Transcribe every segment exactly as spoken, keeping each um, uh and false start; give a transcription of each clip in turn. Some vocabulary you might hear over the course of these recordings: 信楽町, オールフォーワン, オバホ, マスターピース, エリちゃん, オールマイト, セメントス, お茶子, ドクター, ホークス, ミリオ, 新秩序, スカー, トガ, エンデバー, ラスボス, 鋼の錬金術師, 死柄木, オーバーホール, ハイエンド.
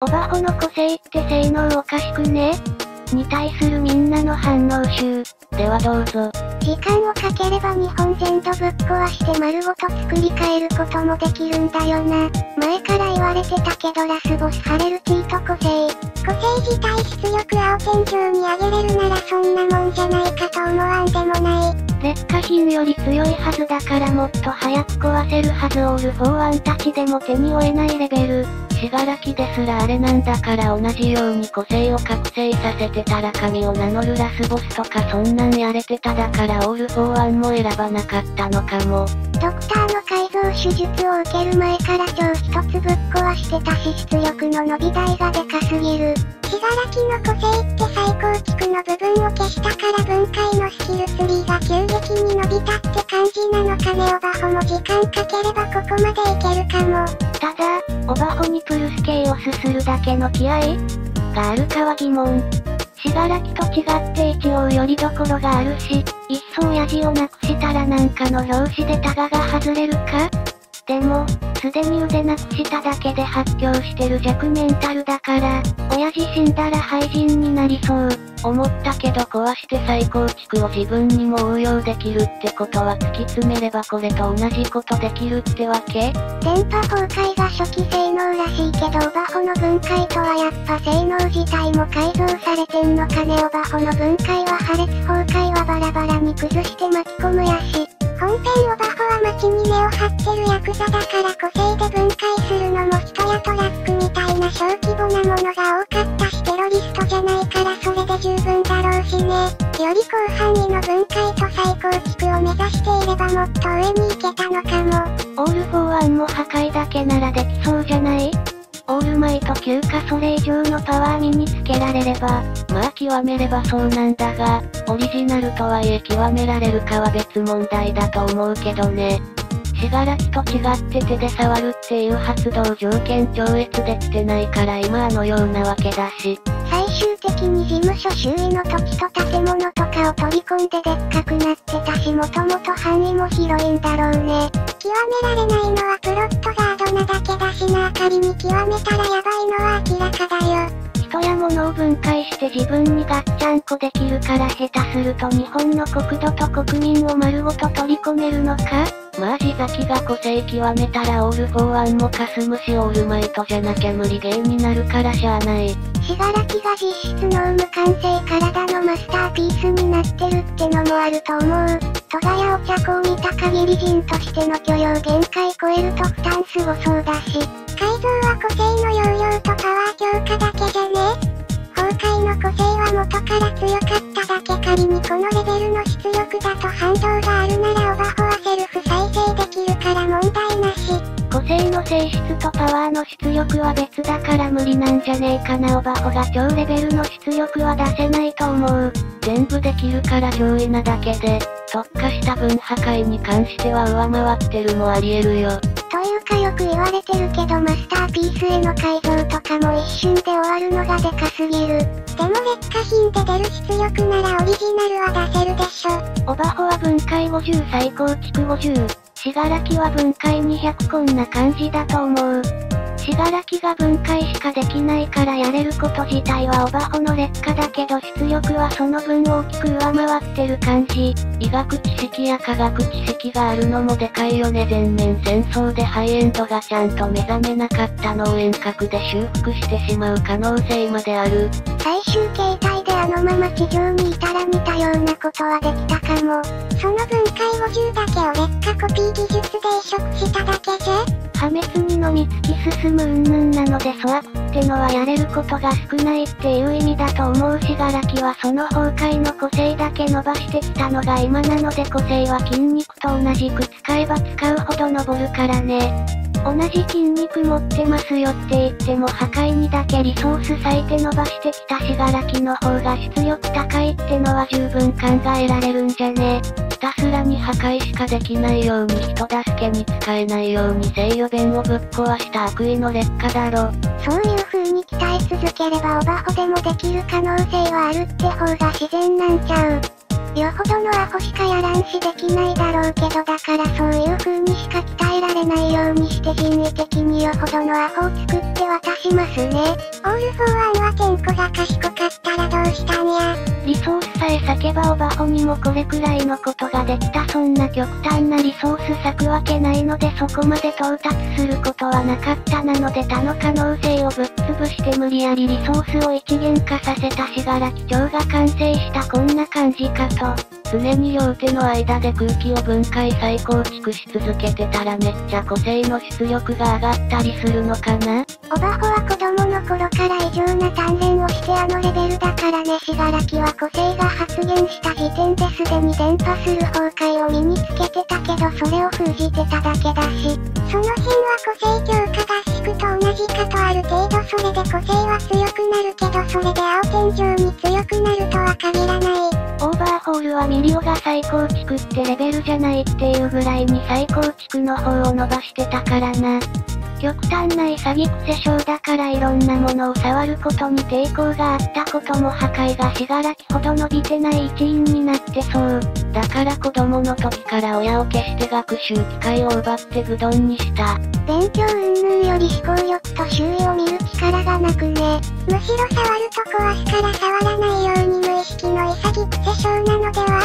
オバホの個性って性能おかしくね？に対するみんなの反応集。ではどうぞ。時間をかければ日本全土ぶっ壊して丸ごと作り変えることもできるんだよな。前から言われてたけどラスボスハレルキーと個性。個性自体出力青天井に上げれるならそんなもんじゃないかと思わんでもない。劣化品より強いはずだからもっと早く壊せるはず。オールフォーワンたちでも手に負えないレベル。死柄木ですらあれなんだから、同じように個性を覚醒させてたら神を名乗るラスボスとかそんなんやれてた。だからオールフォーワンも選ばなかったのかも。ドクターの改造手術を受ける前から超一つぶっ壊してたし出力の伸び台がでかすぎる。死柄木の個性って最高築の部分を消したから分解のスキルスリーが急激に伸びたって感じなのかね。オバホも時間かければここまでいけるかも。ただ、オバホにプルスケイオスするだけの気合があるかは疑問。死柄木と違って一応よりどころがあるし、一層ヤジをなくしたらなんかの拍子でタガが外れるか。でも、すでに腕なくしただけで発狂してる弱メンタルだから、親父死んだら廃人になりそう、思ったけど壊して再構築を自分にも応用できるってことは突き詰めればこれと同じことできるってわけ？電波崩壊が初期性能らしいけどオバホの分解とはやっぱ性能自体も改造されてんのかね。オバホの分解は破裂崩壊はバラバラに崩して巻き込むやし。本編オバホは街に根を張ってるヤクザだから個性で分解するのも人やトラックみたいな小規模なものが多かったし、テロリストじゃないからそれで十分だろうしね。より広範囲の分解と再構築を目指していればもっと上に行けたのかも。オールフォーワンも破壊だけならできそうじゃない？オールマイト級かそれ以上のパワー身につけられれば、まあ極めればそうなんだが、オリジナルとはいえ極められるかは別問題だと思うけどね。死柄木と違って手で触るっていう発動条件超越できてないから今あのようなわけだし。最終的に事務所周囲の土地と建物とかを取り込んででっかくなってたし、もともと範囲も広いんだろうね。極められないのはプロットがアドなだけだしな。仮に極めたらヤバいのは明らかだよ。人や物を分解して自分にガッチャンコできるから下手すると日本の国土と国民を丸ごと取り込めるのか。まあ地崎が個性極めたらオールフォーワンもかすむし、オールマイトじゃなきゃ無理ゲーになるからしゃあない。死柄木が実質の無完成体のマスターピースになってるってのもあると思う。トガやお茶子を見た限り人としての許容限界超えると負担すごそうだし。改造は個性の容量とパワー強化だけじゃね。崩壊の個性は元から強かっただけ。仮にこのレベルの出力だと反動があるならオバホはセルフ再生できるから問題なし。個性の性質とパワーの出力は別だから無理なんじゃねえかな。オバホが超レベルの出力は出せないと思う。全部できるから上位なだけで、特化した分破壊に関しては上回ってるもありえるよ。というかよく言われてるけどマスターピースへの改造とかも一瞬で終わるのがでかすぎる。でも劣化品で出る出力ならオリジナルは出せるでしょ。オバホは分解ごじゅう再構築ごじゅう、死柄木は分解にひゃく、こんな感じだと思う。死柄木が分解しかできないからやれること自体はオバホの劣化だけど出力はその分大きく上回ってる感じ。医学知識や科学知識があるのもでかいよね。全面戦争でハイエンドがちゃんと目覚めなかったのを遠隔で修復してしまう可能性まである。最終形態であのまま地上にいたら似たようなことはできたかも。その分解ごじゅうだけを劣化コピー技術で移植しただけじゃ破滅にのみ突き進む云々なので、ソアってのはやれることが少ないっていう意味だと思う。死柄木はその崩壊の個性だけ伸ばしてきたのが今なので、個性は筋肉と同じく使えば使うほど登るからね。同じ筋肉持ってますよって言っても破壊にだけリソース割いて伸ばしてきた死柄木の方が出力高いってのは十分考えられるんじゃね。ひたすらに破壊しかできないように人助けに使えないように制御弁をぶっ壊した悪意の劣化だろ。そういう風に鍛え続ければオバホでもできる可能性はあるって方が自然なんちゃう。よほどのアホしかやらんしできないだろうけど、だからそういう風にしか鍛えられないようにして人為的によほどのアホを作って渡しますね。オール・フォー・ワンはケンコが賢かったらどうしたんや。リソースさえ割けばオバホにもこれくらいのことができた。そんな極端なリソース割くわけないので、そこまで到達することはなかった。なので他の可能性をぶっ潰して無理やりリソースを一元化させた信楽町が完成した。こんな感じかと。常に両手の間で空気を分解再構築し続けてたらめっちゃ個性の出力が上がったりするのかな。オバホは子供の頃から異常な鍛錬をしてあのレベルだからね。信楽は個性が発現した時点ですでに伝播する崩壊を身につけてたけど、それを封じてただけだし、その辺は個性強化合宿と同じかと。ある程度それで個性は強くなるけど、それで青天井に強くなるとは限らない。オーバーホールはミリオが再構築ってレベルじゃないっていうぐらいに再構築の方を伸ばしてたからな。極端な潔癖症だからいろんなものを触ることに抵抗があったことも、破壊が信楽ほど伸びてない一因になってそう。だから子供の時から親を消して学習機会を奪って愚鈍にした。勉強云々より思考力と周囲を見る力がなくね。むしろ触ると壊すから触らないように無意識の潔癖症なのでは。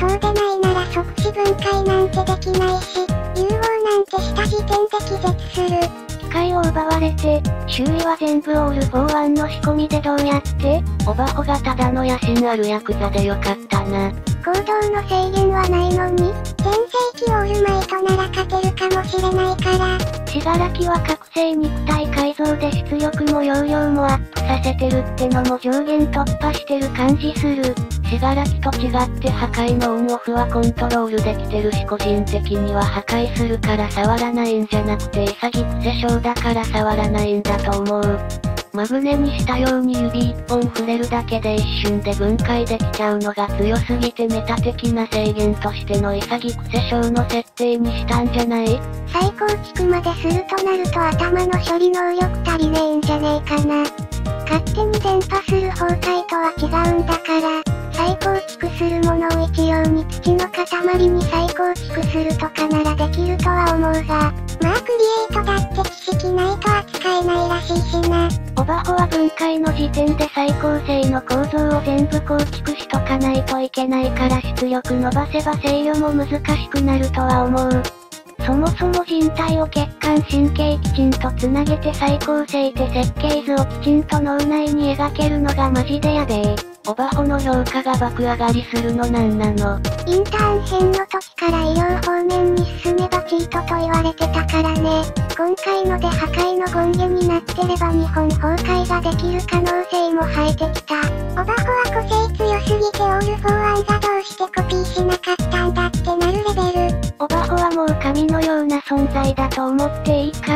そうでないなら即死分解なんてできないし、融合なんてした時点で気絶する。機械を奪われて、周囲は全部オール・フォー・ワンの仕込みで。どうやって。オバホがただの野心あるヤクザでよかったな。行動の制限はないのに。全盛期オールマイトなら勝てるかもしれないから。信楽は覚醒肉体改造で出力も容量もアップさせてるってのも上限突破してる感じする。信楽と違って破壊のオンオフはコントロールできてるし、個人的には破壊するから触らないんじゃなくて潔癖症だから触らないんだと思う。マグネにしたように指一本触れるだけで一瞬で分解できちゃうのが強すぎて、メタ的な制限としての潔癖症の設定にしたんじゃない。再構築までするとなると頭の処理能力足りねえんじゃねえかな。勝手に伝播する崩壊とは違うんだから、再構築するものを一様に土の塊に再構築するとかならできるとは思うが、まあクリエイトだって知識ないと扱えないらしいしな。オバホは分解の時点で再構成の構造を全部構築しとかないといけないから、出力伸ばせば制御も難しくなるとは思う。そもそも人体を血管神経きちんとつなげて再構成って設計図をきちんと脳内に描けるのがマジでやべえ。オバホの評価が爆上がりするのなんなの。インターン編の時から医療方面に進めばチートと言われてたからね。今回ので破壊の権限になってれば日本崩壊ができる可能性も生えてきた。オバホは個性強すぎてオール・フォー・ワンがどうしてコピーしなかったんだってなるレベル。オバホはもう神のような存在だと思っていいか。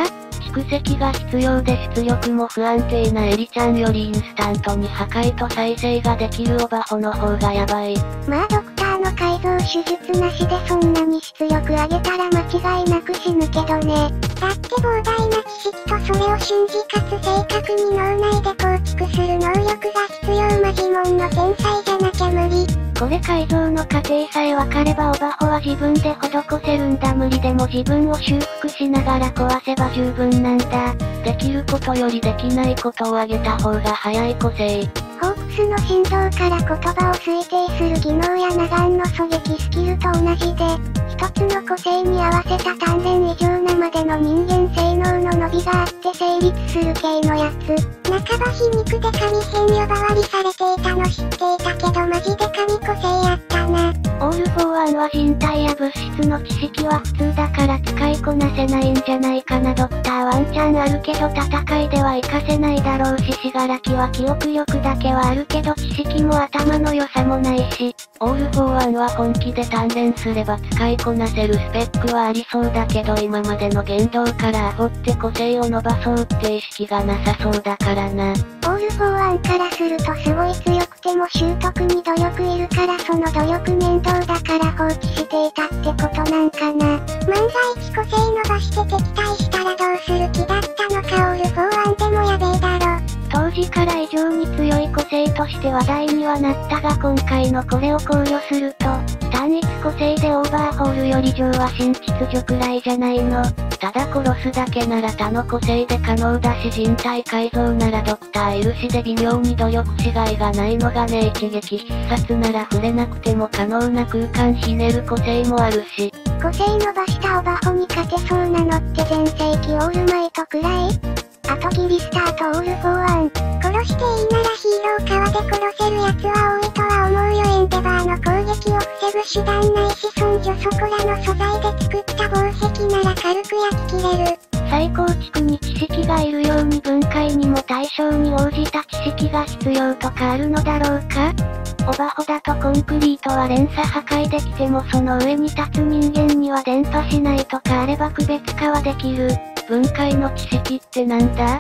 蓄積が必要で出力も不安定なエリちゃんよりインスタントに破壊と再生ができるオバホの方がヤバい。まあドクターの改造手術なしでそんなに出力上げたら間違いなく死ぬけどね。だって膨大な知識とそれを瞬時かつ正確に脳内で構築する能力が必要。マジモンの天才じゃなきゃ無理。これ改造の過程さえ分かればオバホは自分で施せるんだ。無理でも自分を修復しながら壊せば十分なんだ。できることよりできないことを上げた方が早い個性。ホークスの振動から言葉を推定する技能やナガンの狙撃スキルと同じで、一つの個性に合わせた鍛錬異常なまでの人間性能の伸びがあって成立する系のやつ。半ば皮肉で神編呼ばわりされていたの知っていたけど、マジで神個性やったな。オール・フォー・ワンは人体や物質の知識は普通だから使いこなせないんじゃないかな。ドクターワンチャンあるけど戦いでは活かせないだろうし、信楽は記憶力だけはあるけど知識も頭の良さもないし、オール・フォー・ワンは本気で鍛錬すれば使いこなせるスペックはありそうだけど、今までの言動からアホって個性を伸ばそうって意識がなさそうだからオール・フォー・ワンからするとすごい強くても習得に努力いるから、その努力面倒だから放棄していたってことなんかな。万が一個性伸ばして敵対したらどうする気だったのか。オール・フォー・ワンでもやべえだろ。当時昔から異常に強い個性として話題にはなったが、今回のこれを考慮すると、単一個性でオーバーホールより上は新秩序くらいじゃないの。ただ殺すだけなら他の個性で可能だし、人体改造ならドクターいるしで微妙に努力しがいがないのがね。一撃必殺なら触れなくても可能な空間ひねる個性もあるし、個性伸ばしたオバホに勝てそうなのって全盛期オールマイトくらい、あとギリスターとオール・フォー・ワン。殺していいならヒーロー側で殺せるやつは多いとは思うよ。エンデバーの攻撃を防ぐ手段ないし、尊女そこらの素材で作った防壁なら軽く焼き切れる。再構築に知識がいるように分解にも対象に応じた知識が必要とかあるのだろうか。オバホだとコンクリートは連鎖破壊できてもその上に立つ人間には伝播しないとかあれば区別化はできる。分解の知識ってなんだ？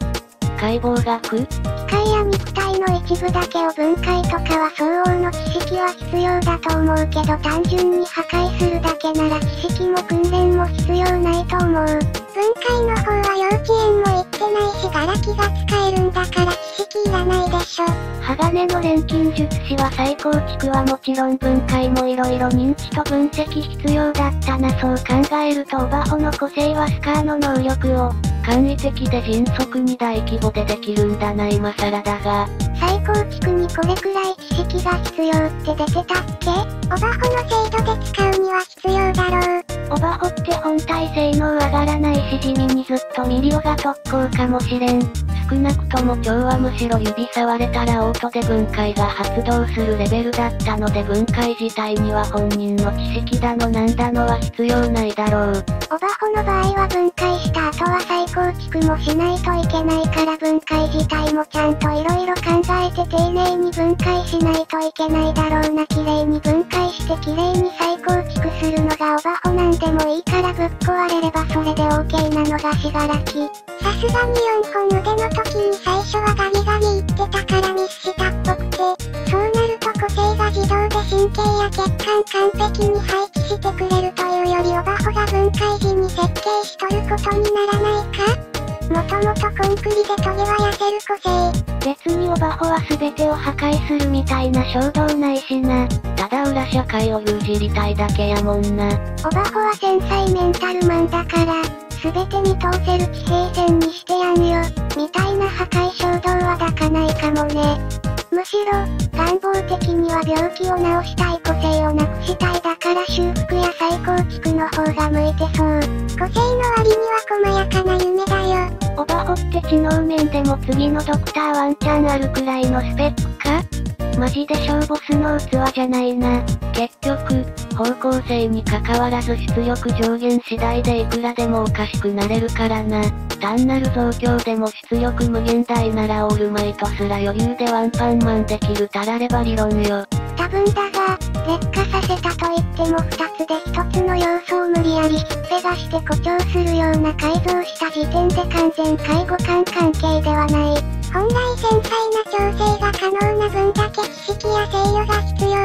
解剖学？機械や肉体の一部だけを分解とかは相応の知識は必要だと思うけど、単純に破壊するだけなら知識も訓練も必要ないと思う。分解の方は幼稚園も行ってないし、ガラキが使えるんだから知識いらないでしょ。鋼の錬金術師は再構築はもちろん分解もいろいろ認知と分析必要だったな。そう考えるとオバホの個性はスカーの能力を簡易的で迅速に大規模でできるんだな。今更だが、再構築にこれくらい知識が必要って出てたっけ？オバホの制度で使うには必要だろう。オバホって本体性能上がらないし、地味にずっとミリオが特攻かもしれん。少なくとも今日はむしろ指触れたらオートで分解が発動するレベルだったので、分解自体には本人の知識だのなんだのは必要ないだろう。オバホの場合は分解した後は再構築もしないといけないから、分解自体もちゃんといろいろ考えて丁寧に分解しないといけないだろうな。綺麗に分解して綺麗に再構築するのがオバホなんでもいいから、ぶっ壊れればそれで OK なのが死柄木。さすがによんほん腕の時に最初はガリガリ言ってたからミスしたっぽくて、そうなると個性が自動で神経や血管完璧に配置してくれるというより、オバホが分解時に設計しとることにならないか。もともとコンクリでトゲは痩せる個性。別にオバホは全てを破壊するみたいな衝動ないしな。ただ裏社会を牛耳りたいだけやもんな。オバホは繊細メンタルマンだから全て見通せる地平線にしてやんよみたいな破壊衝動は抱かないかもね。むしろ願望的には病気を治したい、個性をなくしたい、だから修復や再構築の方が向いてそう。個性の割には細やかな夢だよ。オバホって知能面でも次のドクターワンチャンあるくらいのスペックか。マジで小ボスの器じゃないな。結局方向性に関わらず出力上限次第でいくらでもおかしくなれるからな。単なる増強でも出力無限大ならオールマイトすら余裕でワンパンマンできるたられば理論よ。多分だが、劣化させたといってもふたつでひとつの要素を無理やりひっぺがして誇張するような改造した時点で完全介護官関係ではない。本来繊細な調整が可能な分だけ知識や制御が必要っ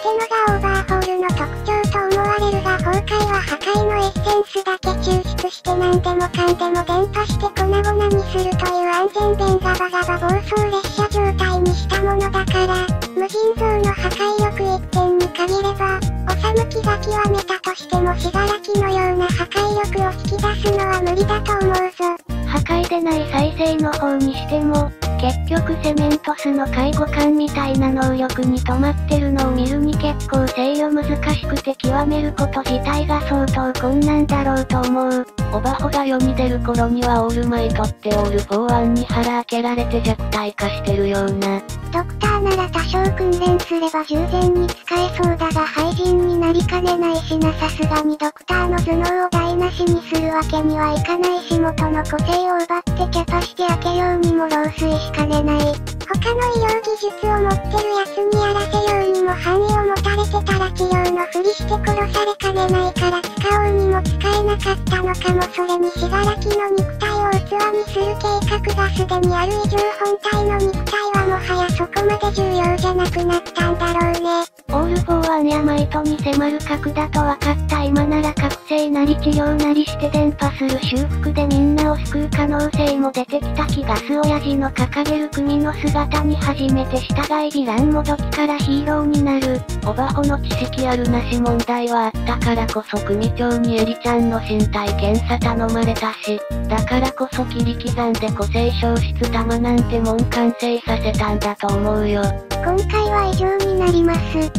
てのがオーバーホールの特徴と思われるが、崩壊は破壊のエッセンスだけ抽出して何でもかんでも伝播して粉々にするという安全弁ガバガバ暴走列車状態にしたものだから、無尽蔵の破壊力一点に限れば収む気が極めたとしても死柄木のような破壊力を引き出すのは無理だと思うぞ。破壊でない再生の方にしても、結局セメントスの介護官みたいな能力に止まってるのを見るに結構制御難しくて極めること自体が相当困難だろうと思う。オバホが世に出る頃にはオールマイトってオールフォーワンに腹開けられて弱体化してるような。ドクターなら多少訓練すれば従前に使えそうだが、廃人になりかねないしな。さすがにドクターの頭脳を台無しにするわけにはいかないし、元の個性を奪ってキャパして開けようにも漏水しかねない。他の医療技術を持ってるやつにやらせようにも範囲を持たれてたら治療のふりして殺されかねないから、使おうにも使えなかったのかも。それに死柄木の肉体を器にする計画がすでにある以上、本体の肉体はもはやそこまで重要じゃなくなったんだろうね。オールフォーはアネアマイトに迫る核だと分かった今なら覚醒なり治療なりして伝播する修復でみんなを救う可能性も出てきた気がす親父の掲げる組の姿に初めて従いヴィランもどきからヒーローになる。オバホの知識あるなし問題はあったからこそ組長にエリちゃんの身体検査頼まれたし、だからこそ切り刻んで個性消失玉なんてもん完成させたんだと思うよ。今回は以上になります。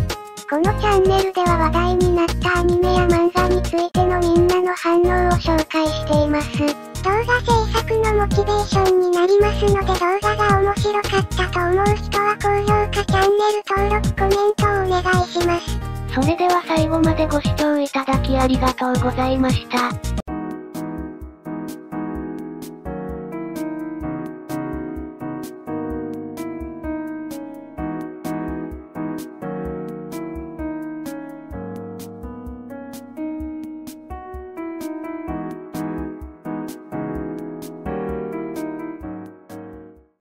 このチャンネルでは話題になったアニメや漫画についてのみんなの反応を紹介しています。動画制作のモチベーションになりますので、動画が面白かったと思う人は高評価、チャンネル登録、コメントをお願いします。それでは最後までご視聴いただきありがとうございました。